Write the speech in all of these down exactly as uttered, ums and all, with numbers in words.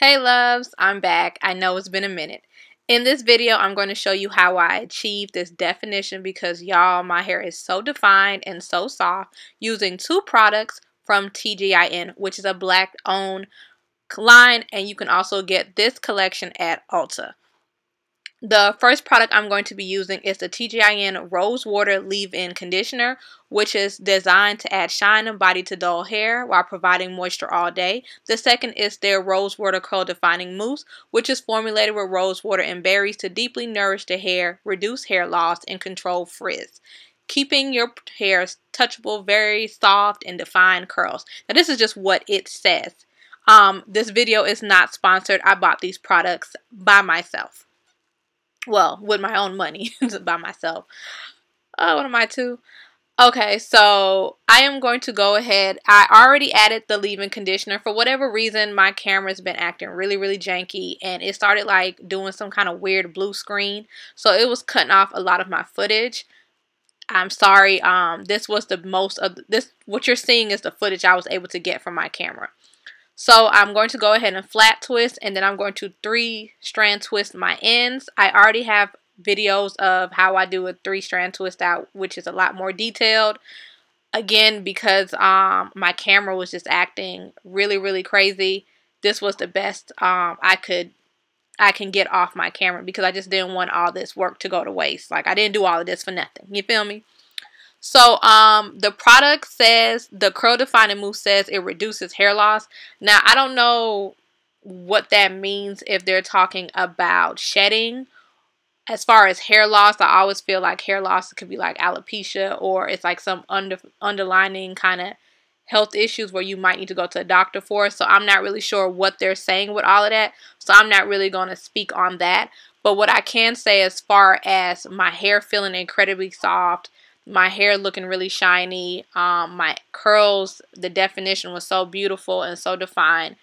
Hey loves, I'm back. I know it's been a minute. In this video, I'm going to show you how I achieved this definition because y'all, my hair is so defined and so soft using two products from T G I N, which is a black owned line, and you can also get this collection at Ulta. The first product I'm going to be using is the T G I N Rose Water Leave-In Conditioner, which is designed to add shine and body to dull hair while providing moisture all day. The second is their Rose Water Curl Defining Mousse, which is formulated with rose water and berries to deeply nourish the hair, reduce hair loss, and control frizz, keeping your hair touchable, very soft, and defined curls. Now, this is just what it says. Um, this video is not sponsored. I bought these products by myself. Well, with my own money by myself. Oh, what am I to? Okay, so I am going to go ahead. I already added the leave-in conditioner. For whatever reason, my camera's been acting really, really janky. And it started like doing some kind of weird blue screen. So it was cutting off a lot of my footage. I'm sorry. Um, this was the most of this. What you're seeing is the footage I was able to get from my camera. So I'm going to go ahead and flat twist, and then I'm going to three strand twist my ends. I already have videos of how I do a three strand twist out, which is a lot more detailed. Again, because um, my camera was just acting really, really crazy. This was the best um, I could, I can get off my camera because I just didn't want all this work to go to waste. Like I didn't do all of this for nothing. You feel me? So um, the product says, the Curl Defining Mousse says it reduces hair loss. Now, I don't know what that means if they're talking about shedding. As far as hair loss, I always feel like hair loss could be like alopecia, or it's like some under, underlining kind of health issues where you might need to go to a doctor for. So I'm not really sure what they're saying with all of that. So I'm not really going to speak on that. But what I can say as far as my hair feeling incredibly soft, my hair looking really shiny, um, my curls, the definition was so beautiful and so defined.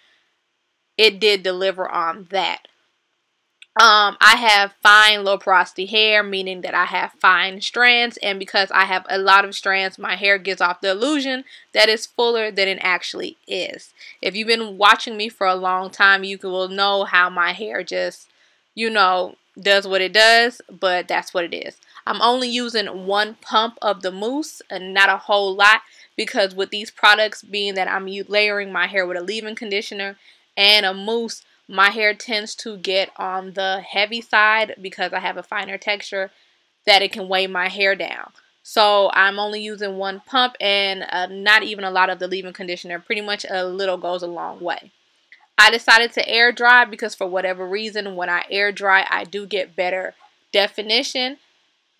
It did deliver on that. Um, I have fine low porosity hair, meaning that I have fine strands. And because I have a lot of strands, my hair gives off the illusion that it's fuller than it actually is. If you've been watching me for a long time, you will know how my hair just, you know, does what it does, but that's what it is. I'm only using one pump of the mousse and not a whole lot because with these products, being that I'm layering my hair with a leave-in conditioner and a mousse, my hair tends to get on the heavy side because I have a finer texture that it can weigh my hair down. So I'm only using one pump and uh, not even a lot of the leave-in conditioner. Pretty much a little goes a long way. I decided to air dry because for whatever reason, when I air dry, I do get better definition,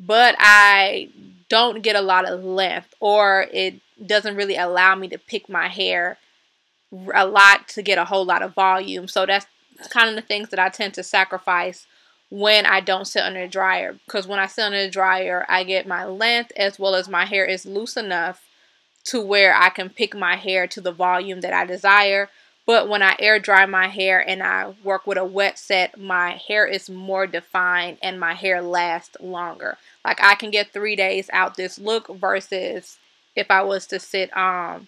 but I don't get a lot of length, or it doesn't really allow me to pick my hair a lot to get a whole lot of volume. So that's kind of the things that I tend to sacrifice when I don't sit under the dryer, because when I sit under the dryer, I get my length as well as my hair is loose enough to where I can pick my hair to the volume that I desire. But when I air dry my hair and I work with a wet set, my hair is more defined and my hair lasts longer. Like I can get three days out this look versus if I was to sit um,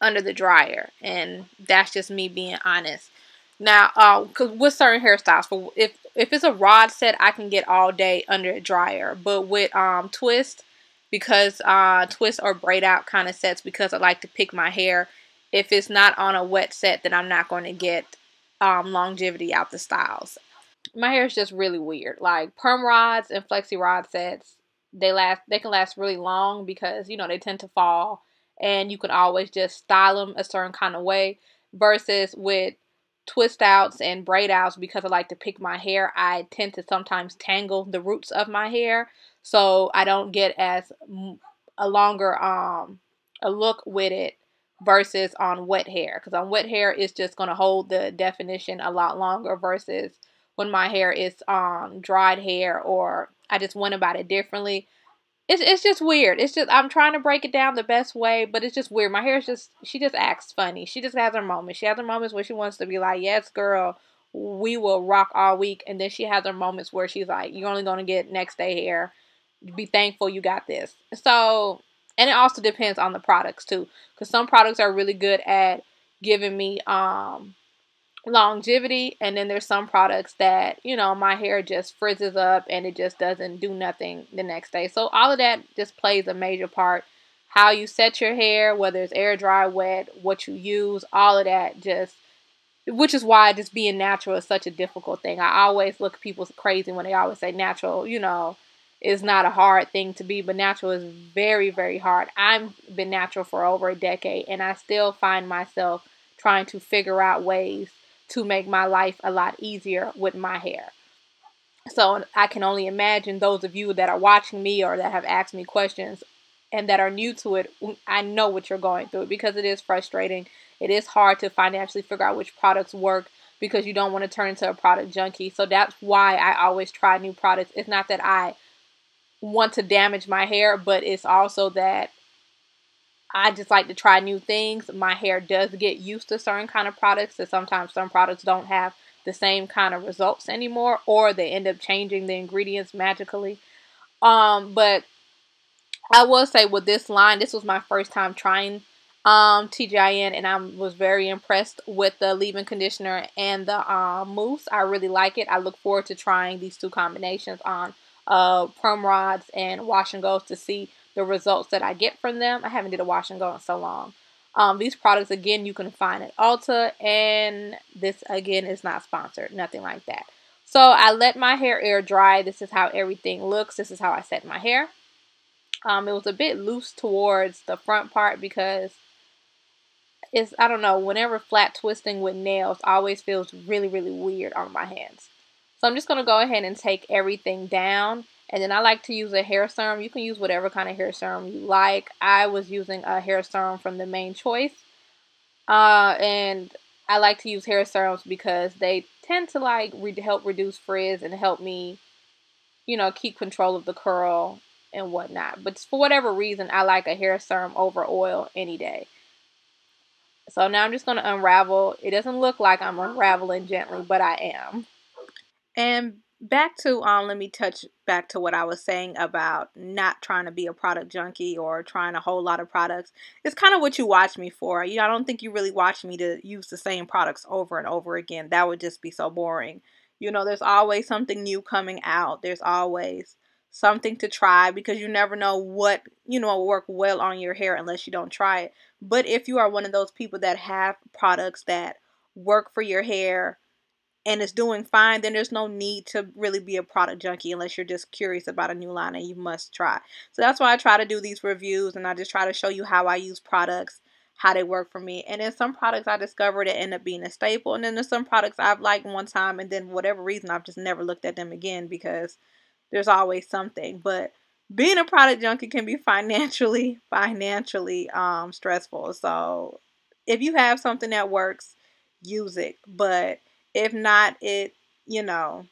under the dryer. And that's just me being honest. Now, uh, 'cause with certain hairstyles, for if, if it's a rod set, I can get all day under a dryer. But with um, twist, because uh, twist or braid out kind of sets, because I like to pick my hair, if it's not on a wet set, then I'm not going to get um, longevity out the styles. My hair is just really weird. Like perm rods and flexi rod sets, they last. They can last really long because, you know, they tend to fall. And you can always just style them a certain kind of way. Versus with twist outs and braid outs, because I like to pick my hair, I tend to sometimes tangle the roots of my hair. So I don't get as a longer um, a look with it. Versus on wet hair, because on wet hair it's just going to hold the definition a lot longer versus when my hair is um dried hair, or I just went about it differently. It's, it's just weird. It's just, I'm trying to break it down the best way, but it's just weird. My hair is just, she just acts funny. She just has her moments. She has her moments where she wants to be like, yes girl, we will rock all week, and then she has her moments where she's like, you're only going to get next day hair, be thankful you got this. So and it also depends on the products too, because some products are really good at giving me um, longevity, and then there's some products that, you know, my hair just frizzes up and it just doesn't do nothing the next day. So all of that just plays a major part. How you set your hair, whether it's air dry, wet, what you use, all of that, just, which is why just being natural is such a difficult thing. I always look at people crazy when they always say natural, you know, is not a hard thing to be, but natural is very, very hard. I've been natural for over a decade, and I still find myself trying to figure out ways to make my life a lot easier with my hair. So I can only imagine those of you that are watching me or that have asked me questions and that are new to it, I know what you're going through, because it is frustrating. It is hard to financially figure out which products work, because you don't want to turn into a product junkie. So that's why I always try new products. It's not that I want to damage my hair, but it's also that I just like to try new things. My hair does get used to certain kind of products, so sometimes some products don't have the same kind of results anymore, or they end up changing the ingredients magically. Um, but I will say with this line, this was my first time trying um, T G I N, and I was very impressed with the leave-in conditioner and the uh, mousse. I really like it. I look forward to trying these two combinations on uh, perm rods and wash and goes to see the results that I get from them. I haven't did a wash and go in so long. Um, these products, again, you can find at Ulta, and this, again, is not sponsored. Nothing like that. So I let my hair air dry. This is how everything looks. This is how I set my hair. Um, it was a bit loose towards the front part because it's, I don't know, whenever flat twisting with nails always feels really, really weird on my hands. So I'm just going to go ahead and take everything down. And then I like to use a hair serum. You can use whatever kind of hair serum you like. I was using a hair serum from The Mane Choice. Uh, and I like to use hair serums because they tend to like re help reduce frizz and help me, you know, keep control of the curl and whatnot. But for whatever reason, I like a hair serum over oil any day. So now I'm just going to unravel. It doesn't look like I'm unraveling gently, but I am. And back to, um, let me touch back to what I was saying about not trying to be a product junkie or trying a whole lot of products. It's kind of what you watch me for. You know, I don't think you really watch me to use the same products over and over again. That would just be so boring. You know, there's always something new coming out. There's always something to try, because you never know what, you know, will work well on your hair unless you don't try it. But if you are one of those people that have products that work for your hair and it's doing fine, then there's no need to really be a product junkie unless you're just curious about a new line and you must try. So that's why I try to do these reviews, and I just try to show you how I use products, how they work for me. And then some products I discovered that end up being a staple, and then there's some products I've liked one time and then whatever reason I've just never looked at them again, because there's always something. But being a product junkie can be financially, financially um, stressful. So if you have something that works, use it. But if not, it, you know,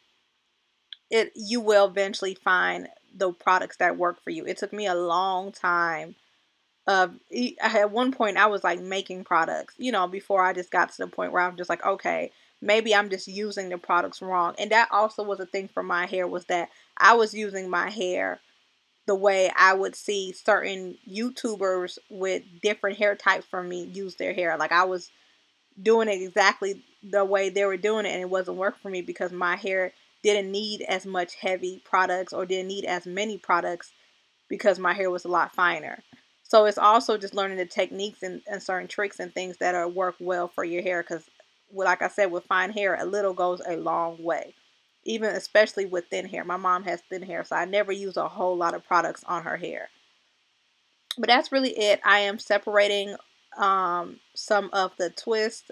it, you will eventually find the products that work for you. It took me a long time. Uh, at one point, I was like making products, you know, before I just got to the point where I'm just like, okay, maybe I'm just using the products wrong. And that also was a thing for my hair, was that I was using my hair the way I would see certain YouTubers with different hair types from me use their hair. Like, I was doing it exactly the way they were doing it, and it wasn't working for me because my hair didn't need as much heavy products or didn't need as many products because my hair was a lot finer. So it's also just learning the techniques and, and certain tricks and things that are work well for your hair, because like I said, with fine hair, a little goes a long way, even especially with thin hair. My mom has thin hair, so I never use a whole lot of products on her hair. But that's really it. I am separating um, some of the twists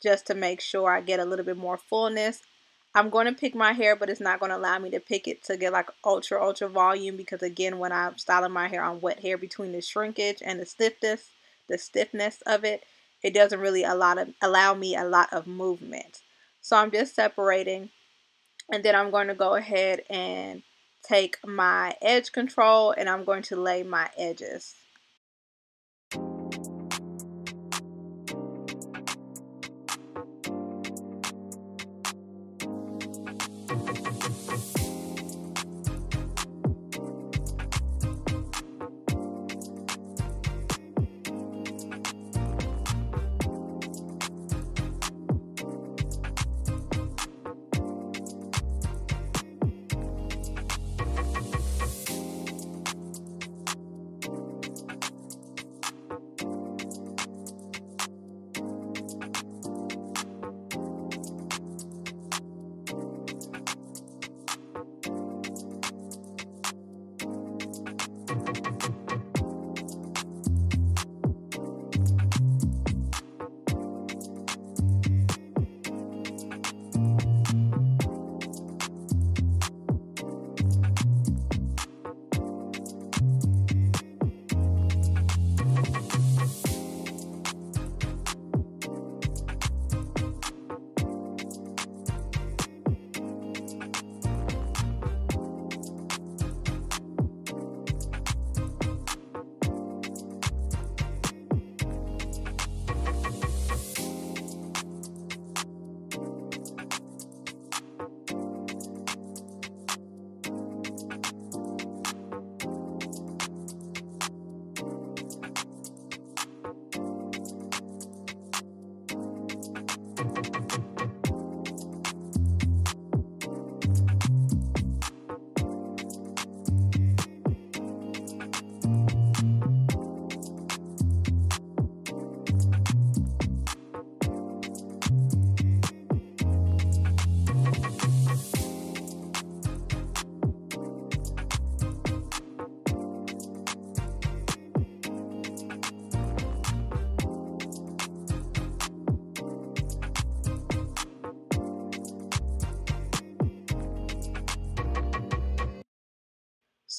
just to make sure I get a little bit more fullness. I'm going to pick my hair, but it's not going to allow me to pick it to get like ultra, ultra volume, because again, when I'm styling my hair on wet hair, between the shrinkage and the stiffness, the stiffness of it, it doesn't really a lot of, allow me a lot of movement. So I'm just separating, and then I'm going to go ahead and take my edge control, and I'm going to lay my edges.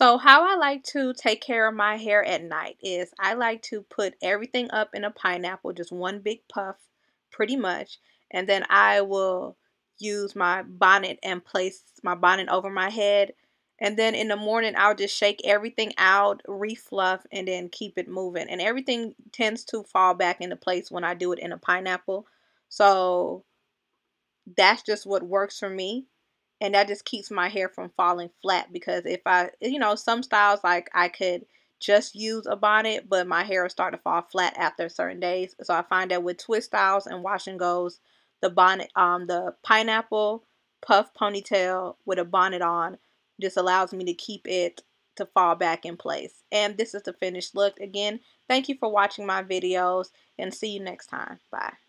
So how I like to take care of my hair at night is I like to put everything up in a pineapple, just one big puff pretty much, and then I will use my bonnet and place my bonnet over my head, and then in the morning I'll just shake everything out, refluff, and then keep it moving, and everything tends to fall back into place when I do it in a pineapple. So that's just what works for me, and that just keeps my hair from falling flat, because if I, you know, some styles, like I could just use a bonnet, but my hair will start to fall flat after certain days. So I find that with twist styles and wash and goes, the bonnet, um, the pineapple puff ponytail with a bonnet on just allows me to keep it to fall back in place. And this is the finished look. Again, thank you for watching my videos, and see you next time. Bye.